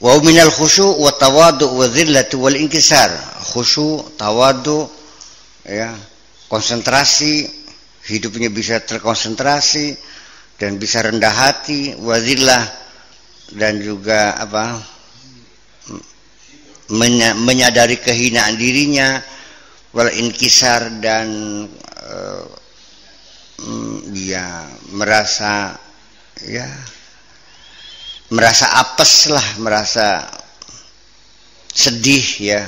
Wa minal khusyu' wa tawadu' wa dhillatu wal inkisar. Khusyu', tawadu', ya, konsentrasi, hidupnya bisa terkonsentrasi dan bisa rendah hati, wa dhillah, dan juga apa? Menyadari kehinaan dirinya, wal inkisar, dan dia merasa, ya, merasa apes lah, merasa sedih, ya.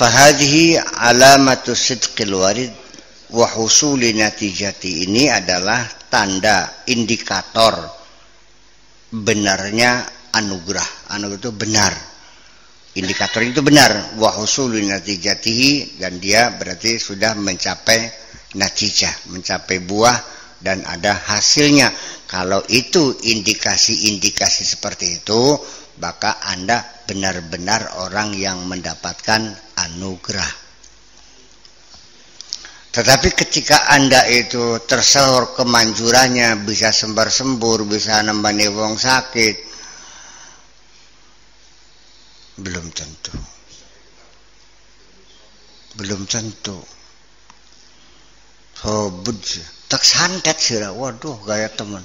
Fahadhi alamatu sidqil warid wa husuli natijati. Ini adalah tanda indikator benarnya anugerah. Anugerah itu benar. Indikator itu benar, wa husuli natijatihi, dan dia berarti sudah mencapai natijah, mencapai buah dan ada hasilnya. Kalau itu indikasi-indikasi seperti itu, maka Anda benar-benar orang yang mendapatkan anugerah. Tetapi ketika Anda itu tersohor kemanjurannya, bisa sembar-sembur, bisa nembani wong sakit, belum tentu, belum tentu. Sobud tak santet sih, waduh, gaya temen,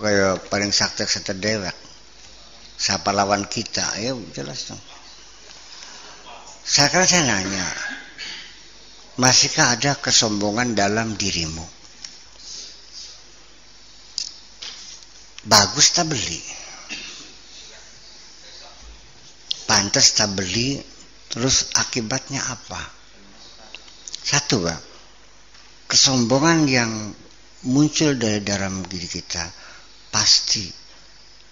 gaya paling sakti seter dewek. Siapa lawan kita? Ya jelas dong. Saya kira saya nanya, masihkah ada kesombongan dalam dirimu? Bagus tak beli? Pantes tak beli, terus akibatnya apa? Satu, Pak, kesombongan yang muncul dari dalam diri kita pasti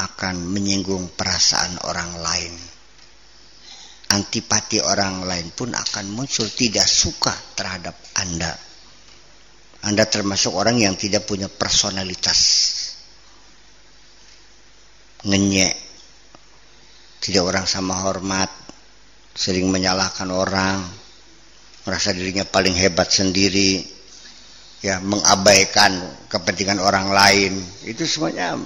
akan menyinggung perasaan orang lain. Antipati orang lain pun akan muncul, tidak suka terhadap Anda. Anda termasuk orang yang tidak punya personalitas, ngenyek, tidak orang sama hormat, sering menyalahkan orang, merasa dirinya paling hebat sendiri, ya, mengabaikan kepentingan orang lain. Itu semuanya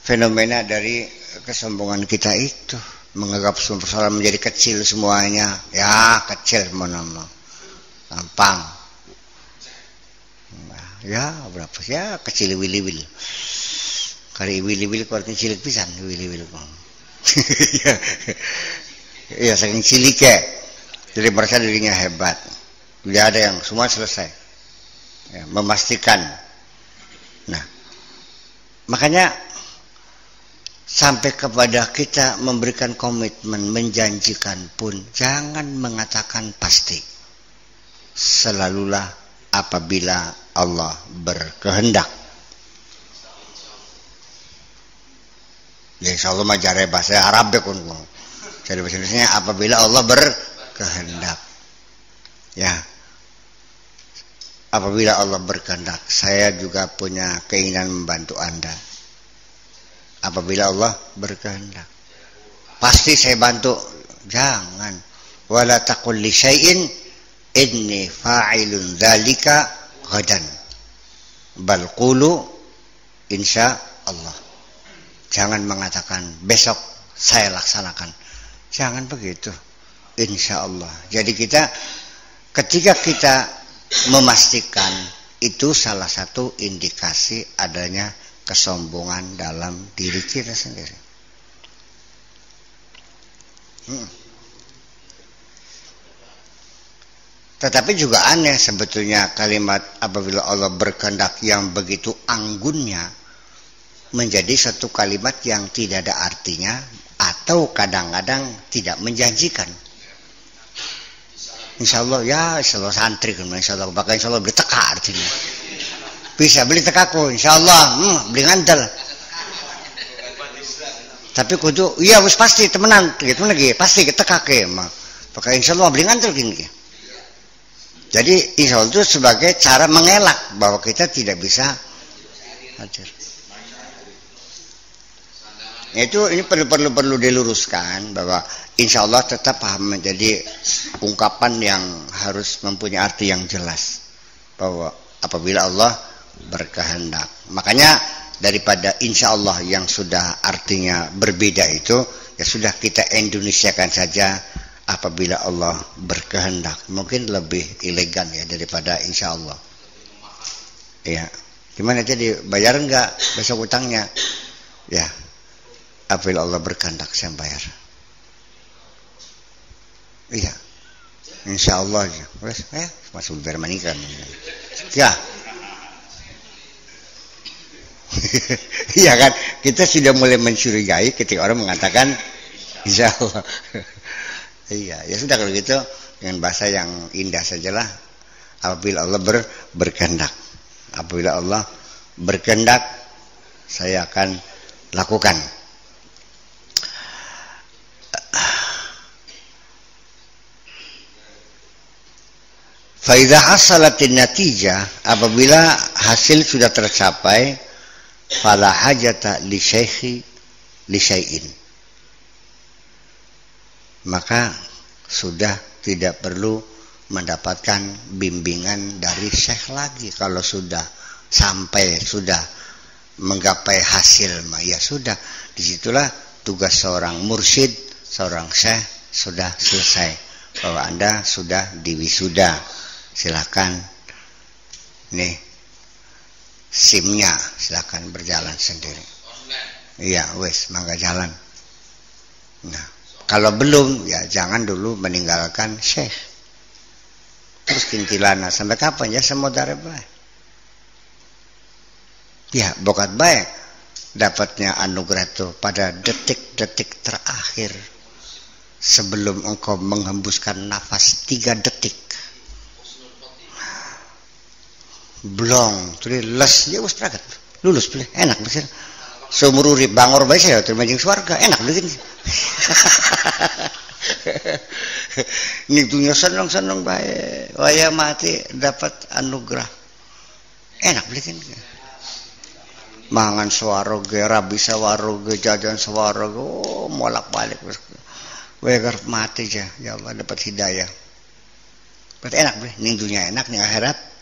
fenomena dari kesombongan kita itu, menganggap sumber salah menjadi kecil semuanya, ya kecil mau nama, gampang, ya berapa ya kecil wili-wili, kali wili-wili kuartin cilik pisan wili-wili. Ya saking cilik ya, jadi merasa dirinya hebat. Tidak ada yang semua selesai, ya, memastikan. Nah, makanya sampai kepada kita memberikan komitmen, menjanjikan pun jangan mengatakan pasti. Selalulah apabila Allah berkehendak. Ya insya Allah majare bahasa Arab ya kun, jadi bahasa Indonesia apabila Allah berkehendak, ya apabila Allah berkehendak. Saya juga punya keinginan membantu Anda. Apabila Allah berkehendak, pasti saya bantu. Jangan wala taqul li syai'in inni fa'ilun dzalika ghadan bal qulu insya Allah. Jangan mengatakan besok saya laksanakan. Jangan begitu. Insya Allah. Jadi kita ketika kita memastikan, itu salah satu indikasi adanya kesombongan dalam diri kita sendiri. Tetapi juga aneh sebetulnya kalimat apabila Allah berkehendak yang begitu anggunnya menjadi satu kalimat yang tidak ada artinya atau kadang-kadang tidak menjanjikan. Insya Allah ya, insya Allah santri, insya Allah bakal insya Allah beli teka artinya. Bisa beli tekaku, insya Allah beli ngantel. Tapi kudu, iya harus pasti temenan, gitu lagi pasti teka ke, pakai insya Allah beli ngantel gini. Jadi insya Allah itu sebagai cara mengelak bahwa kita tidak bisa hadir. Itu ini perlu diluruskan bahwa insya Allah tetap menjadi ungkapan yang harus mempunyai arti yang jelas bahwa apabila Allah berkehendak. Makanya daripada insya Allah yang sudah artinya berbeda itu, ya sudah kita Indonesiakan saja apabila Allah berkehendak. Mungkin lebih elegan ya daripada insya Allah. Ya, gimana jadi bayar enggak besok utangnya? Ya, apabila Allah berkehendak saya bayar. Iya, insya Allah ya. Masuk bermanikan. Ya. Iya kan, kita sudah mulai mencurigai ketika orang mengatakan insya Allah. Iya, ya sudah kalau gitu dengan bahasa yang indah sajalah. Apabila Allah berkehendak, apabila Allah berkehendak saya akan lakukan. Fa idza hasalatin natijah, apabila hasil sudah tercapai, fala hajata li syaikhi li syai'in, maka sudah tidak perlu mendapatkan bimbingan dari syekh lagi. Kalau sudah sampai, sudah menggapai hasil, ya sudah, disitulah tugas seorang mursyid, seorang syekh sudah selesai, bahwa Anda sudah diwisuda, silakan nih SIM-nya, silakan berjalan sendiri. Iya, wes, mangga jalan. Nah, kalau belum, ya jangan dulu meninggalkan syekh. Terus kintilana, sampai kapan ya semodare baik? Ya, bokat baik dapatnya anugerah itu pada detik-detik terakhir sebelum engkau menghembuskan nafas 3 detik. Blong, terus les, ya wis pragat, lulus boleh, enak bener. Seumur urip bangor bae saya terima jeng swarga, enak bener. Ning dunya seneng-seneng bae, waya mati dapat anugerah. Enak bener. Mangan swarga, rabi swarga, jajan swarga, oh, molak-balik wis. Waya garap mati aja, ya Allah dapat hidayah. Berarti enak bener, ning dunya enak, ning akhirat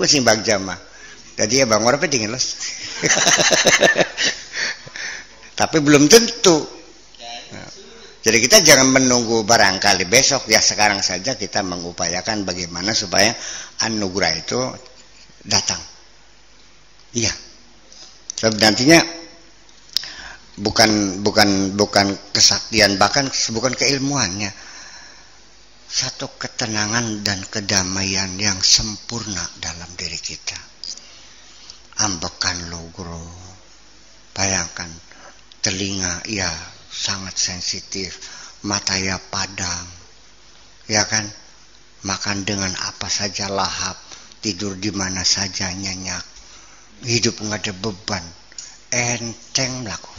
gue simbang jamah. Jadi ya bang orang dingin los. Tapi belum tentu. Jadi kita jangan menunggu barangkali besok, ya sekarang saja kita mengupayakan bagaimana supaya anugerah itu datang. Iya. Sebab nantinya bukan kesaktian, bahkan bukan keilmuannya. Satu ketenangan dan kedamaian yang sempurna dalam diri kita. Ambekan logro, bayangkan telinga ya sangat sensitif, mata ya padang, ya kan, makan dengan apa saja lahap, tidur di mana saja nyenyak, hidup nggak ada beban, enteng laku.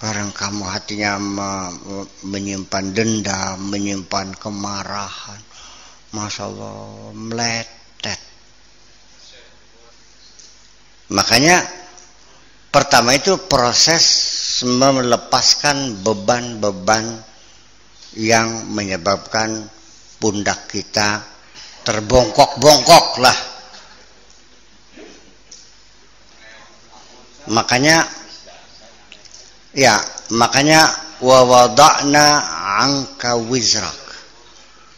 Barang kamu hatinya menyimpan dendam, menyimpan kemarahan, Masya Allah, meletet. Makanya pertama itu proses melepaskan beban-beban yang menyebabkan pundak kita terbongkok-bongkok lah. Makanya wa wada'na 'anka wizrak,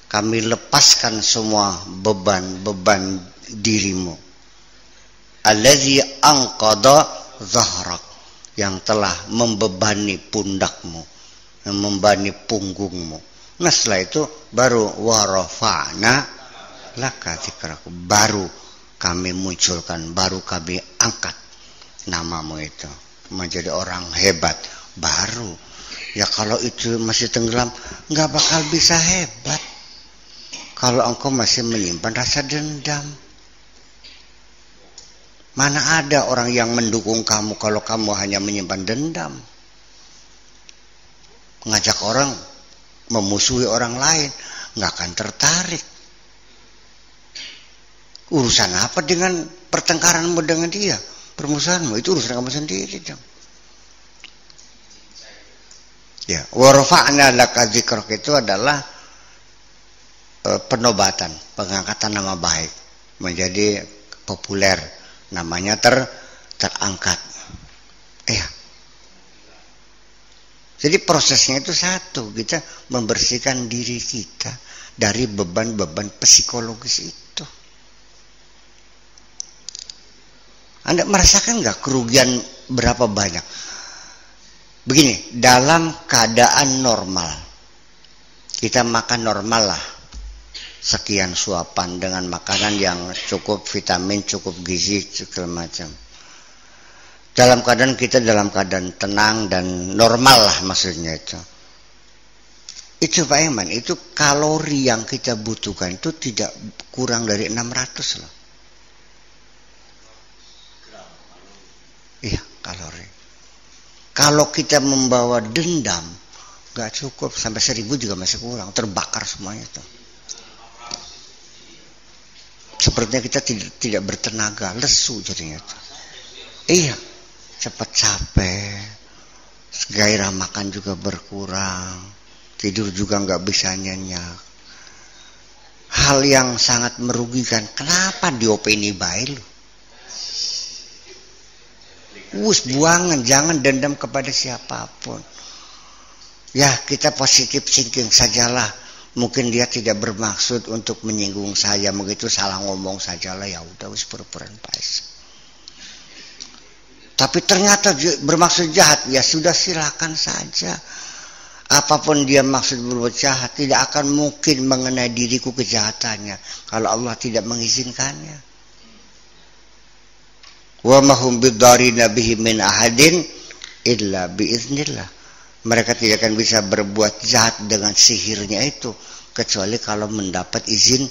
kami lepaskan semua beban-beban dirimu, allazi anqadha dhahrak, yang telah membebani pundakmu, yang membebani punggungmu. Nah setelah itu baru wa rafa'na laka dzikrak, baru kami munculkan, baru kami angkat namamu itu menjadi orang hebat baru. Ya kalau itu masih tenggelam, nggak bakal bisa hebat kalau engkau masih menyimpan rasa dendam. Mana ada orang yang mendukung kamu kalau kamu hanya menyimpan dendam, ngajak orang memusuhi orang lain, nggak akan tertarik. Urusan apa dengan pertengkaranmu dengan dia, permusuhanmu? Itu urusan kamu sendiri dong. Ya, wa rafa'na laka dzikrak itu adalah penobatan, pengangkatan nama baik menjadi populer, namanya terangkat. Ya. Jadi prosesnya itu satu, kita membersihkan diri kita dari beban-beban psikologis itu. Anda merasakan nggak kerugian berapa banyak? Begini, dalam keadaan normal, kita makan normal lah, sekian suapan dengan makanan yang cukup vitamin, cukup gizi, segala macam. Dalam keadaan kita dalam keadaan tenang dan normal lah maksudnya itu. Itu Pak Eman, itu kalori yang kita butuhkan itu tidak kurang dari 600 loh. Iya, kalori. Kalau kita membawa dendam, gak cukup, sampai 1000 juga masih kurang, terbakar semuanya tuh. Sepertinya kita tidak bertenaga, lesu jadinya tuh. Iya, cepat capek, gairah makan juga berkurang, tidur juga nggak bisa nyenyak. Hal yang sangat merugikan. Kenapa diopeni baik lu? Wus buangan, jangan dendam kepada siapapun. Ya kita positif thinking sajalah. Mungkin dia tidak bermaksud untuk menyinggung saya, begitu salah ngomong sajalah, ya udah wis pura-puraan pas. Tapi ternyata bermaksud jahat, ya sudah silakan saja. Apapun dia maksud berbuat jahat, tidak akan mungkin mengenai diriku kejahatannya kalau Allah tidak mengizinkannya. Wa mahum bidarina bihi min ahadin illa biiznillah. Mereka tidak akan bisa berbuat jahat dengan sihirnya itu kecuali kalau mendapat izin.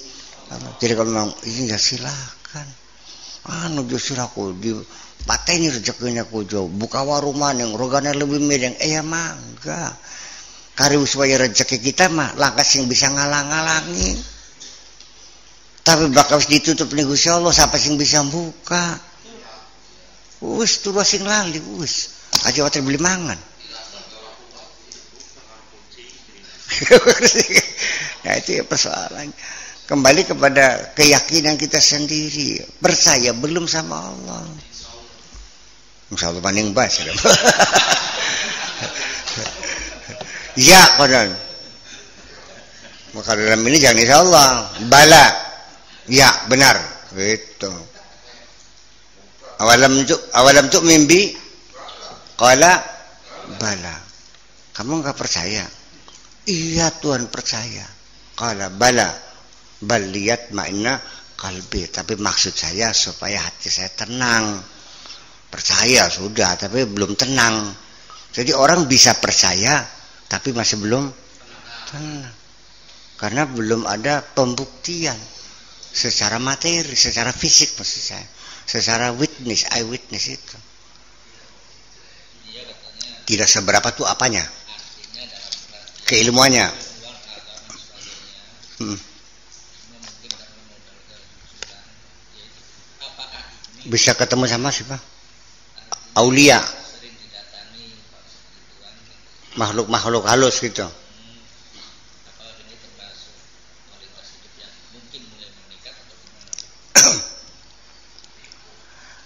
Jadi kalau memang izin, ya silakan. Anu justru aku dipateni rezekinya ku jauh. Buka warung maning, rogane lebih medeng. Ya mangga. Karibu supaya rezeki kita mah langkah sing bisa ngalang-ngalangi, tapi bakal ditutup nih Gusti Allah siapa sing bisa buka. Wis turu sing lali, wis aja water beli mangan. Nah itu ya persoalannya, kembali kepada keyakinan kita sendiri, percaya belum sama Allah. Insya Allah paling bahas. Ya konon. Maka dalam ini jangan insya Allah bala. Ya benar. Gitu. Awalam tuk mimpi. Qala bala. Kamu nggak percaya? Iya Tuhan percaya. Qala bala. Bal liyat makna kalbi. Tapi maksud saya supaya hati saya tenang. Percaya sudah, tapi belum tenang. Jadi orang bisa percaya, tapi masih belum tenang. Karena belum ada pembuktian secara materi, secara fisik maksud saya, secara witness, eyewitness itu. Tidak seberapa tuh apanya, keilmuannya. Bisa ketemu sama siapa? Aulia. Makhluk-makhluk halus gitu.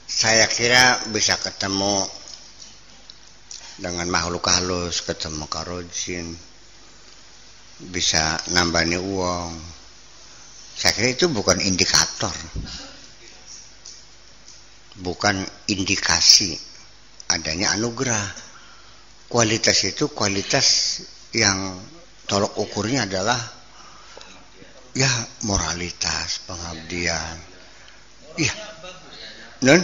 Saya kira bisa ketemu dengan makhluk halus, ketemu karo jin, bisa nambani uang. Saya kira itu bukan indikator, bukan indikasi adanya anugerah. Kualitas itu kualitas yang tolok ukurnya adalah ya moralitas, pengabdian. Iya, non?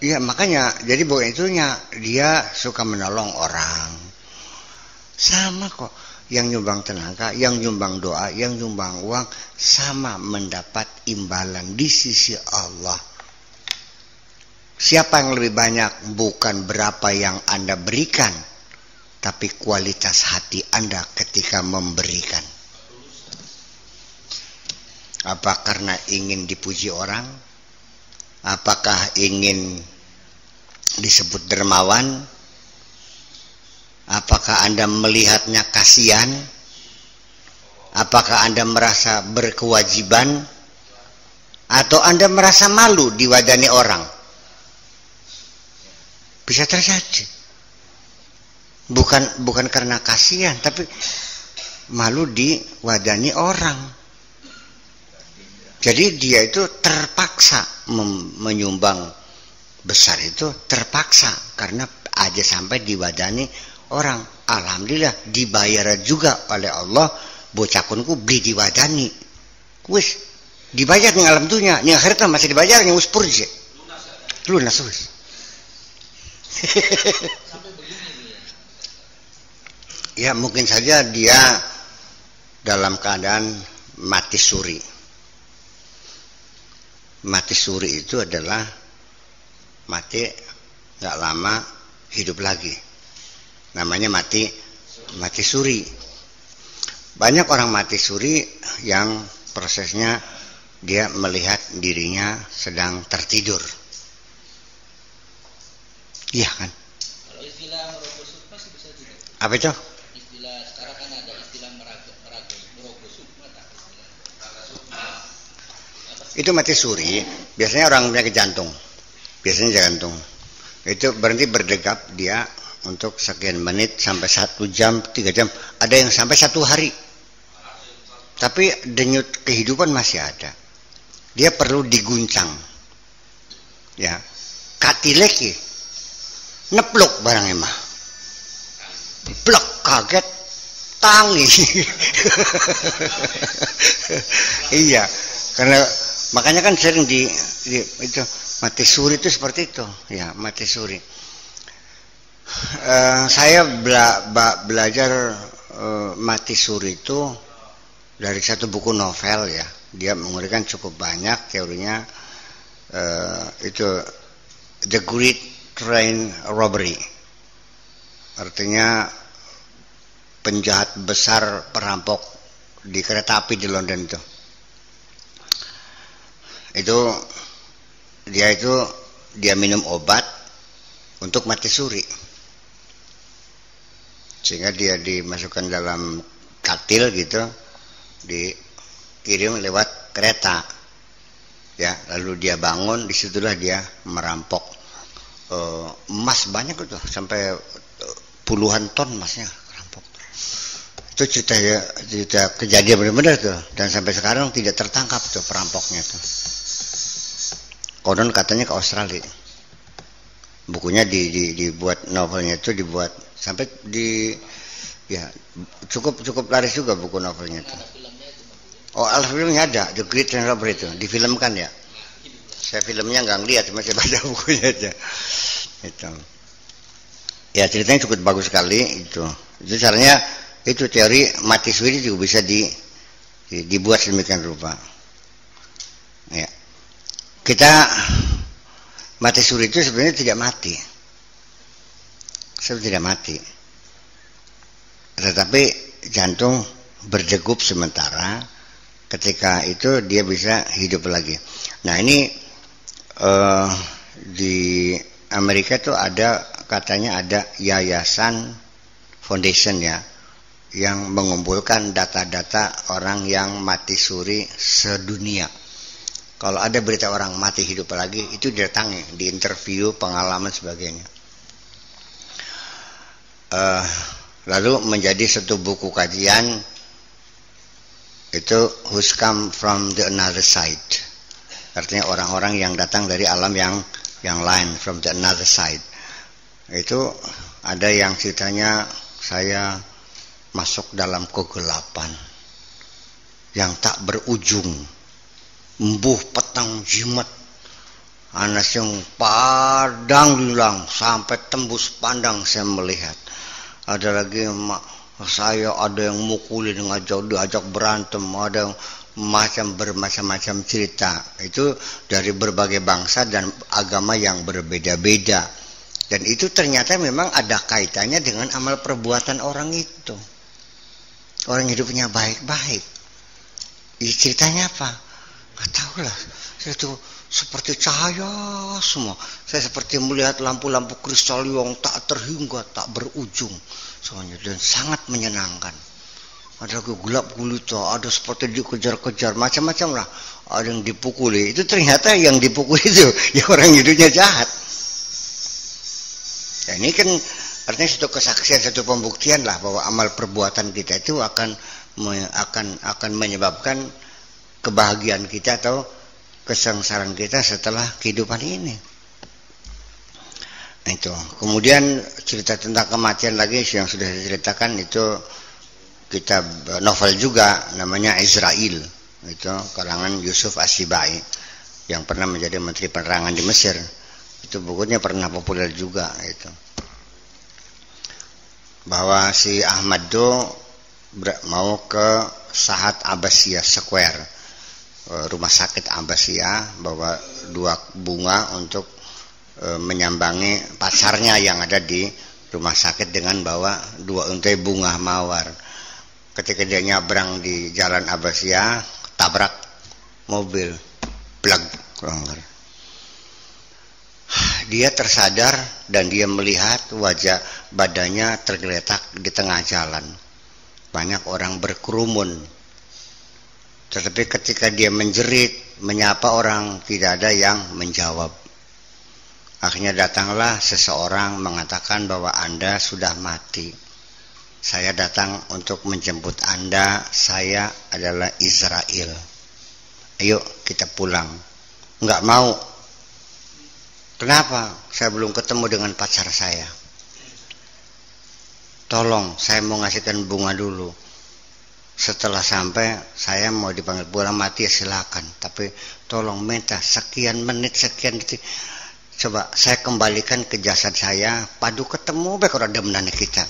Iya makanya jadi bukan itunya, dia suka menolong orang. Sama kok, yang nyumbang tenaga, yang nyumbang doa, yang nyumbang uang sama mendapat imbalan di sisi Allah. Siapa yang lebih banyak, bukan berapa yang Anda berikan, tapi kualitas hati Anda ketika memberikan. Apa karena ingin dipuji orang? Apakah ingin disebut dermawan? Apakah Anda melihatnya kasihan? Apakah Anda merasa berkewajiban? atau Anda merasa malu diwadani orang. Bisa terjadi. Bukan karena kasihan, tapi malu diwadani orang. Jadi dia itu terpaksa menyumbang besar, itu terpaksa karena aja sampai diwadani orang. Alhamdulillah dibayar juga oleh Allah, bocakunku beli diwadani. Wis dibayar nih alam dunia, nih akhirat masih dibayar nih uspurje. Lunas wis. Ya mungkin saja dia dalam keadaan mati suri. Mati suri itu adalah mati nggak lama hidup lagi, namanya mati suri. Banyak orang mati suri yang prosesnya dia melihat dirinya sedang tertidur, iya kan? Kalau istilah merogosuk pasti bisa juga. Apa itu? Istilah sekarang kan ada istilah merogosuk, itu mati suri. Biasanya orang penyakit jantung, biasanya jantung itu berhenti berdegap dia untuk sekian menit sampai 1 jam 3 jam, ada yang sampai 1 hari, tapi denyut kehidupan masih ada. Dia perlu diguncang ya, katileki neplok barang emah plek kaget tangi. Iya, karena makanya kan sering di itu mati suri itu seperti itu ya, mati suri. Saya belajar mati suri itu dari satu buku novel ya, dia menguraikan cukup banyak teorinya. Itu The Great Train Robbery, artinya penjahat besar perampok di kereta api di London itu. Itu dia minum obat untuk mati suri, sehingga dia dimasukkan dalam katil gitu, dikirim lewat kereta ya, lalu dia bangun, disitulah dia merampok emas banyak itu, sampai puluhan ton emasnya rampok. Itu cerita kejadian benar-benar tuh, dan sampai sekarang tidak tertangkap tuh perampoknya tuh, konon katanya ke Australia. Bukunya dibuat novelnya itu dibuat sampai di ya cukup laris juga buku novelnya itu. Oh, alhamdulillah ada The Great Train Robbery itu difilmkan ya. Saya filmnya nggak ngeliat, cuma saya baca bukunya aja. Itu ya ceritanya cukup bagus sekali itu. Itu caranya itu teori mati suri juga bisa dibuat sedemikian rupa. Ya kita mati suri itu sebenarnya tidak mati. Sebenarnya tidak mati, tetapi jantung berdegup sementara, ketika itu dia bisa hidup lagi. Nah ini di Amerika tuh ada, katanya ada yayasan foundation ya, yang mengumpulkan data-data orang yang mati suri sedunia. Kalau ada berita orang mati hidup lagi, itu didatangi, diinterview, pengalaman sebagainya. Lalu menjadi satu buku kajian itu, who's come from the another side, artinya orang-orang yang datang dari alam yang lain, from the another side. Itu ada yang ceritanya saya masuk dalam kegelapan yang tak berujung, embuh petang jimat, anas yang padang lulang sampai tembus pandang saya melihat. Ada lagi saya ada yang mukulin, diajak berantem, ada yang bermacam-macam cerita. Itu dari berbagai bangsa dan agama yang berbeda-beda, dan itu ternyata memang ada kaitannya dengan amal perbuatan orang itu. Orang hidupnya baik-baik, ceritanya apa? Nggak tahu lah, saya tuh seperti cahaya semua. Saya seperti melihat lampu-lampu kristal yang tak terhingga, tak berujung semuanya, dan sangat menyenangkan. Ada gelap gulita, ada seperti dikejar-kejar, macam-macam lah. ada yang dipukuli, itu ternyata yang dipukul itu ya orang hidupnya jahat. Ya, ini kan artinya satu kesaksian, satu pembuktian lah bahwa amal perbuatan kita itu akan menyebabkan kebahagiaan kita atau kesengsaraan kita setelah kehidupan ini. Nah, itu. Kemudian cerita tentang kematian lagi yang sudah diceritakan itu kitab novel juga namanya Izrail, itu karangan Yusuf Asybai yang pernah menjadi menteri penerangan di Mesir. Itu bukunya pernah populer juga itu. Bahwa si Ahmad Do mau ke Sahat Abbasiyah Square, rumah sakit Abbasiyah, bawa dua bunga untuk menyambangi pacarnya yang ada di rumah sakit dengan bawa dua untai bunga mawar. Ketika dia nyabrang di jalan Abbasiyah, tabrak mobil, plug, dia tersadar dan dia melihat wajah badannya tergeletak di tengah jalan. Banyak orang berkerumun, tetapi ketika dia menjerit, menyapa orang, tidak ada yang menjawab. Akhirnya datanglah seseorang mengatakan bahwa Anda sudah mati. Saya datang untuk menjemput Anda, saya adalah Izrail. Ayo kita pulang. Enggak mau. Kenapa? Saya belum ketemu dengan pacar saya. Tolong, saya mau ngasihkan bunga dulu. Setelah sampai, saya mau dipanggil pulang, mati ya silakan. Tapi tolong minta sekian menit, sekian detik. Coba saya kembalikan ke jasad saya, padu ketemu baik orang demenannya kita.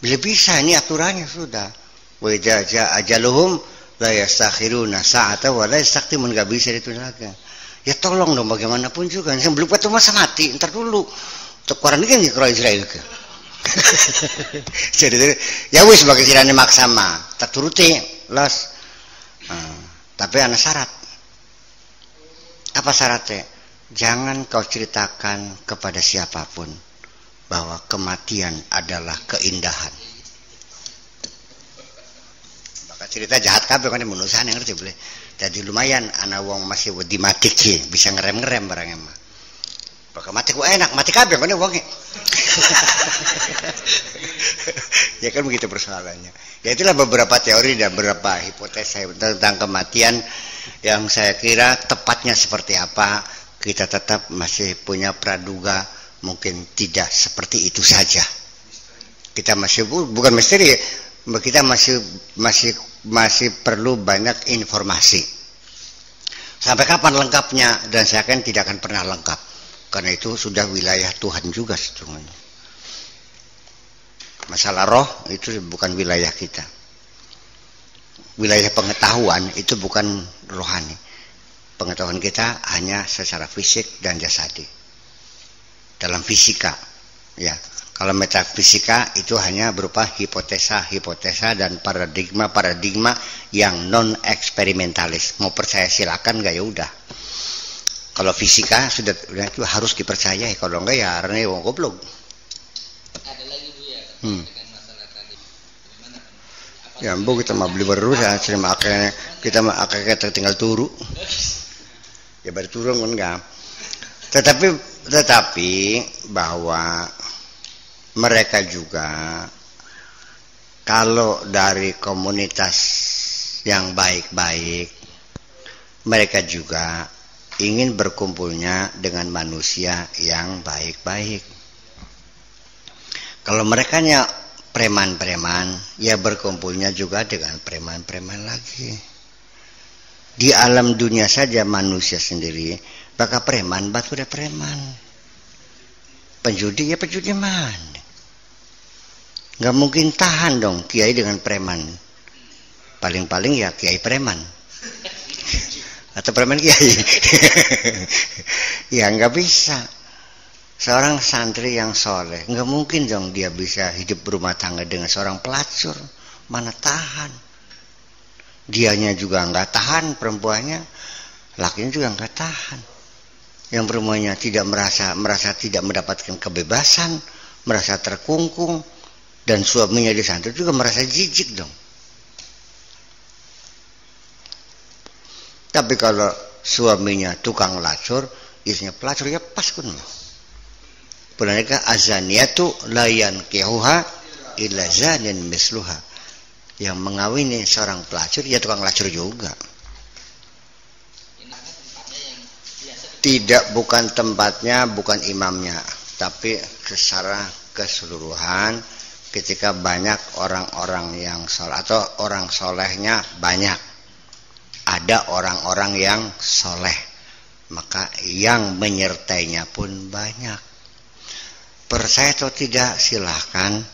Bila bisa, ini aturannya sudah. Wa idza jaa ajaluhum la yastakhiruna sa'ata wa la yastaqdimun, enggak bisa ditunda lagi. Ya tolong dong bagaimanapun juga, sebelum ketemu masa mati, ntar dulu. Tukaran ini kan ke Israel ke. Jadi ya wis bagi sirane maksama, terturuti los. Tapi ana syarat. Apa syaratnya? Jangan kau ceritakan kepada siapapun bahwa kematian adalah keindahan. Maka cerita jahat kabeh kan manusia ngerti boleh. Jadi lumayan ana wong masih wedi mati ki, bisa ngerem-ngerem barang emang. Maka mati ku enak, mati kabeh kan wonge. Ya kan begitu persoalannya. Ya itulah beberapa teori dan beberapa hipotesa tentang kematian yang saya kira tepatnya seperti apa, kita tetap masih punya praduga mungkin tidak seperti itu saja. Kita masih bukan misteri, kita masih perlu banyak informasi. Sampai kapan lengkapnya, dan saya kan tidak akan pernah lengkap, karena itu sudah wilayah Tuhan juga sebetulnya. Masalah roh itu bukan wilayah kita. Wilayah pengetahuan itu bukan rohani. Pengetahuan kita hanya secara fisik dan jasadi. Dalam fisika, ya. Kalau metafisika itu hanya berupa hipotesa-hipotesa dan paradigma-paradigma yang non eksperimentalis. Mau percaya silakan, nggak ya udah. Kalau fisika sudah itu harus dipercayai. Kalau enggak ya arane wong goblok. Ada lagi Bu ya. Ya mbok kita mah beli baru saya cerima kita mah akeh tertinggal turu. Ya baru turun kan enggak. Tetapi bahwa mereka juga kalau dari komunitas yang baik-baik, mereka juga ingin berkumpulnya dengan manusia yang baik-baik. Kalau merekanya preman-preman, ya berkumpulnya juga dengan preman-preman lagi. Di alam dunia saja manusia sendiri bakal preman, batu udah preman, penjudi ya penjudi man, nggak mungkin tahan dong kiai dengan preman. Paling-paling ya kiai preman atau preman kiai. Ya nggak bisa. Seorang santri yang soleh, nggak mungkin dong dia bisa hidup berumah tangga dengan seorang pelacur. Mana tahan. Dianya juga nggak tahan, perempuannya, lakinya juga nggak tahan. Yang perempuannya tidak merasa tidak mendapatkan kebebasan, merasa terkungkung, dan suaminya di santri juga merasa jijik dong. Tapi kalau suaminya tukang lacur, istrinya pelacur, ya pas kuno. Benarnya azaniyatu la yankihuha illa zanin misluha. Yang mengawini seorang pelacur, ya tukang lacur juga. Tidak, bukan tempatnya, bukan imamnya, tapi secara keseluruhan ketika banyak orang-orang yang soleh atau orang solehnya banyak, ada orang-orang yang soleh, maka yang menyertainya pun banyak. Percaya atau tidak, silahkan,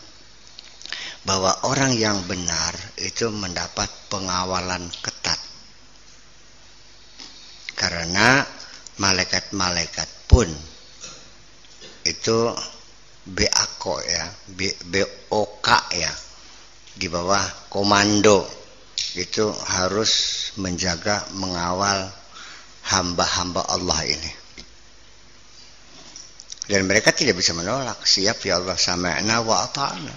bahwa orang yang benar itu mendapat pengawalan ketat, karena malaikat-malaikat pun itu BAK ya, BOK ya, di bawah komando itu harus menjaga, mengawal hamba-hamba Allah ini. Dan mereka tidak bisa menolak, siap ya Allah, sami'na wa ata'na,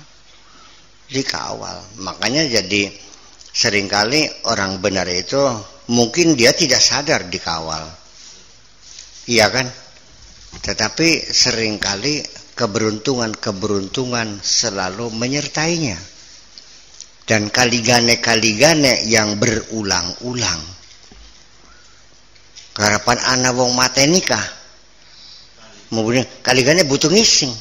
dikawal. Makanya jadi seringkali orang benar itu mungkin dia tidak sadar dikawal. Iya kan? Tetapi seringkali keberuntungan-keberuntungan selalu menyertainya. Dan kaligane-kaligane yang berulang-ulang. Harapan anak wong mate nikah. Kemudian kaligane butuh ngising.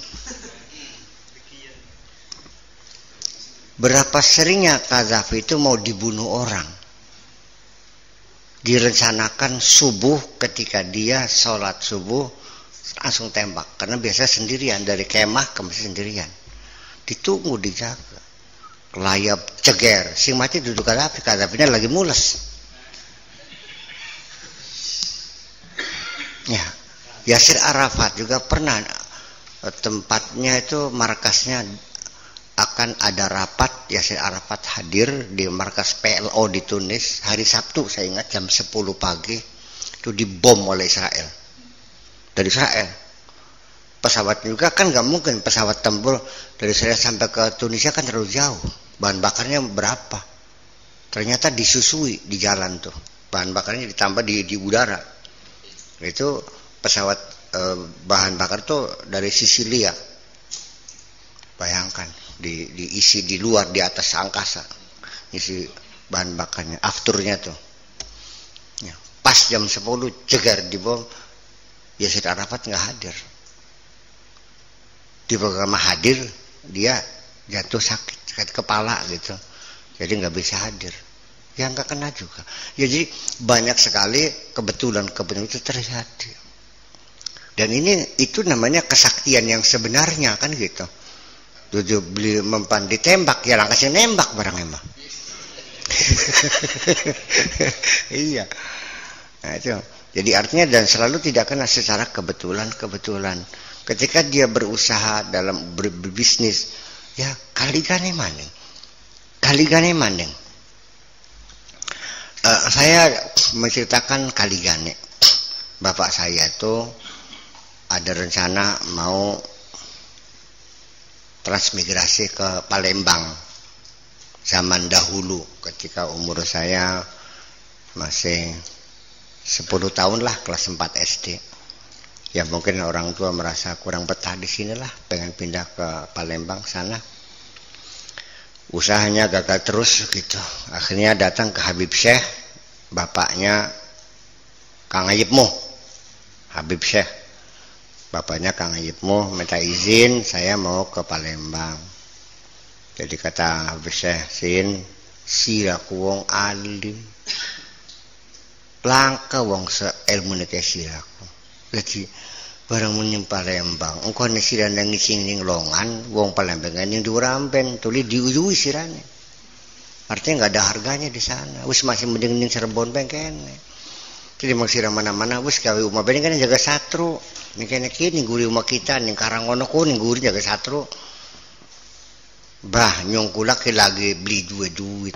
Berapa seringnya Qadhafi itu mau dibunuh orang. Direncanakan subuh, ketika dia sholat subuh langsung tembak, karena biasa sendirian dari kemah ke masjid sendirian, ditunggu, dijaga, layap ceger, sing mati duduk Qadhafi, Qadhafinya lagi mules ya. Yasir Arafat juga pernah, tempatnya itu markasnya akan ada rapat, Yasir Arafat hadir di markas PLO di Tunis hari Sabtu, saya ingat jam 10 pagi itu dibom oleh Israel. Dari Israel pesawat juga kan nggak mungkin pesawat tempur dari Israel sampai ke Tunisia kan terlalu jauh, bahan bakarnya berapa, ternyata disusui di jalan tuh, bahan bakarnya ditambah di udara. Itu pesawat bahan bakar tuh dari Sisilia, bayangkan, diisi di luar, di atas angkasa, isi bahan bakarnya, afturnya tuh ya, pas jam 10 cegar dibom. Yasir Arafat nggak hadir di program, hadir dia jatuh sakit kepala gitu, jadi nggak bisa hadir ya, nggak kena juga ya. Jadi banyak sekali kebetulan itu terjadi, dan ini itu namanya kesaktian yang sebenarnya kan gitu. Tujuh beli mempan ditembak, ya langkah sih nembak barang emang. Iya. Nah itu. Jadi artinya dan selalu tidak kena secara kebetulan. Ketika dia berusaha dalam berbisnis, ya kaligane maning. Saya menceritakan kaligane. Bapak saya tuh ada rencana mau transmigrasi ke Palembang zaman dahulu, ketika umur saya masih 10 tahun lah, kelas 4 SD ya. Mungkin orang tua merasa kurang betah di sini lah, pengen pindah ke Palembang sana. Usahanya gagal terus gitu, akhirnya datang ke Habib Syekh, bapaknya Kang Hayib Moh. Habib Syekh bapaknya Kang Hayib Moh minta izin, saya mau ke Palembang. Jadi kata Habib Syekh, siraku wong alim, langka wong seilmu neke siraku. Jadi barang menyem Palembang, engkau nesiran yang ngising ning longan, wong Palembang yang durampen, tuli diujui sirane. Artinya nggak ada harganya di sana. Wis masih mending ning Cirebon pengkene. Jadi maksirah mana-mana, wis gawe umah bening kan jaga satru. Niki ningguri rumah kita, ning Karangono ku ningguri jaga satru. Bah nyongkula ki lagi beli duit.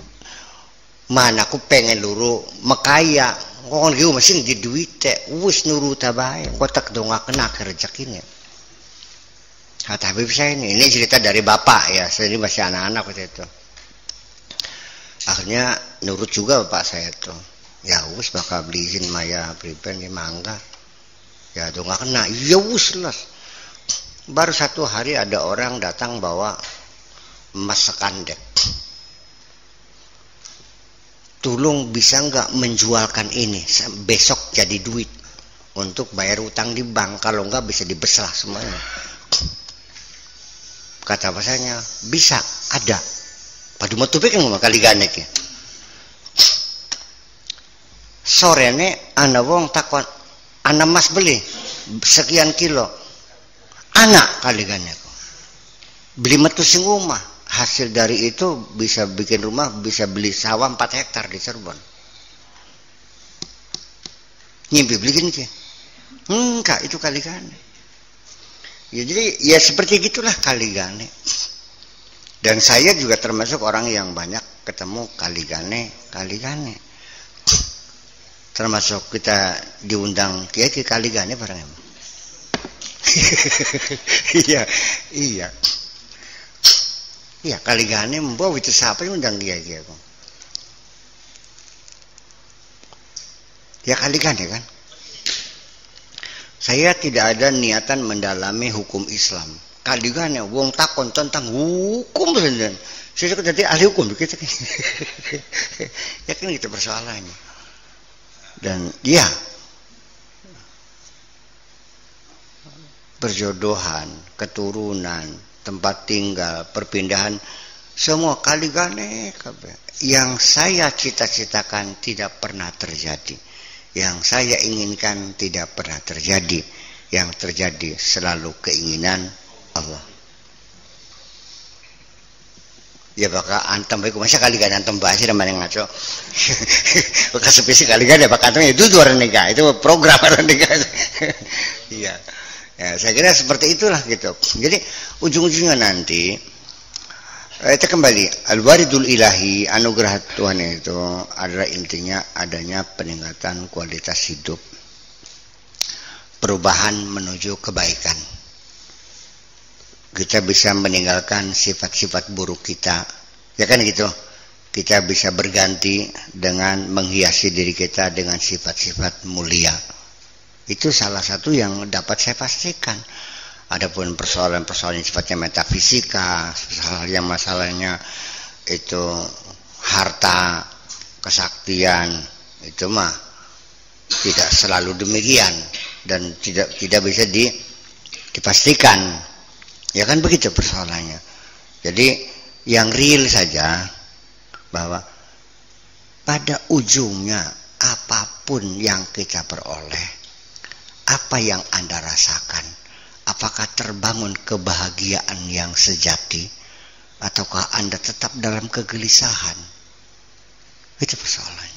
Mana aku pengen luru mekaya. Ngkon ki mesin di duit teh. Wis nurut ta bae, kotak dongak kena rezekine. Kata Habib saya ini cerita dari bapak ya, saya ini masih anak-anak waktu itu. Akhirnya nurut juga bapak saya tuh. Ya wis bakal beliin maya pripen ya mangga. Ya tuh nggak kena. Ya wis lah. Baru satu hari ada orang datang bawa emas sekandek. Tolong bisa nggak menjualkan ini besok jadi duit untuk bayar utang di bank, kalau nggak bisa dibeslah semuanya. Kata bahasanya bisa ada. Padu mau tupik yang kali ganek ya. Sore ini ana wong takon, ana mas beli sekian kilo, anak kali ganek beli metu sing rumah. Hasil dari itu bisa bikin rumah, bisa beli sawah 4 hektar di Cirebon. Nyimpi beli gini sih? Enggak, itu kali ganek. Ya jadi ya seperti gitulah kali ganek. Dan saya juga termasuk orang yang banyak ketemu kali ganek, kali ganek. Termasuk kita diundang Kiai Kaligane bareng emang. Iya Kaligane membawa itu siapa yang undang Kiai kok? Ya Kaligane kan. Saya tidak ada niatan mendalami hukum Islam. Kaligane wong takon tentang hukum beneran. Saya jadi ahli hukum begitu. Ya kan gitu persoalannya. Dan ya perjodohan, keturunan, tempat tinggal, perpindahan, semua kali ganek. Yang saya cita-citakan tidak pernah terjadi, yang saya inginkan tidak pernah terjadi, yang terjadi selalu keinginan Allah. Ya bakal antem baik, masa kali kan antem bahas sih namanya ngaco. Bakal sepisi kali kan ya bakal antem itu orang nikah, itu program orang nikah. Iya, saya kira seperti itulah gitu. Jadi ujung-ujungnya nanti itu kembali al-waridul ilahi, anugerah Tuhan itu adalah intinya adanya peningkatan kualitas hidup, perubahan menuju kebaikan. Kita bisa meninggalkan sifat-sifat buruk kita, ya kan gitu. Kita bisa berganti dengan menghiasi diri kita dengan sifat-sifat mulia. Itu salah satu yang dapat saya pastikan. Adapun persoalan-persoalan sifatnya metafisika, yang masalahnya itu harta, kesaktian, itu mah tidak selalu demikian dan tidak bisa dipastikan. Ya kan begitu persoalannya. Jadi yang real saja bahwa pada ujungnya apapun yang kita peroleh, apa yang Anda rasakan, apakah terbangun kebahagiaan yang sejati ataukah Anda tetap dalam kegelisahan? Itu persoalannya.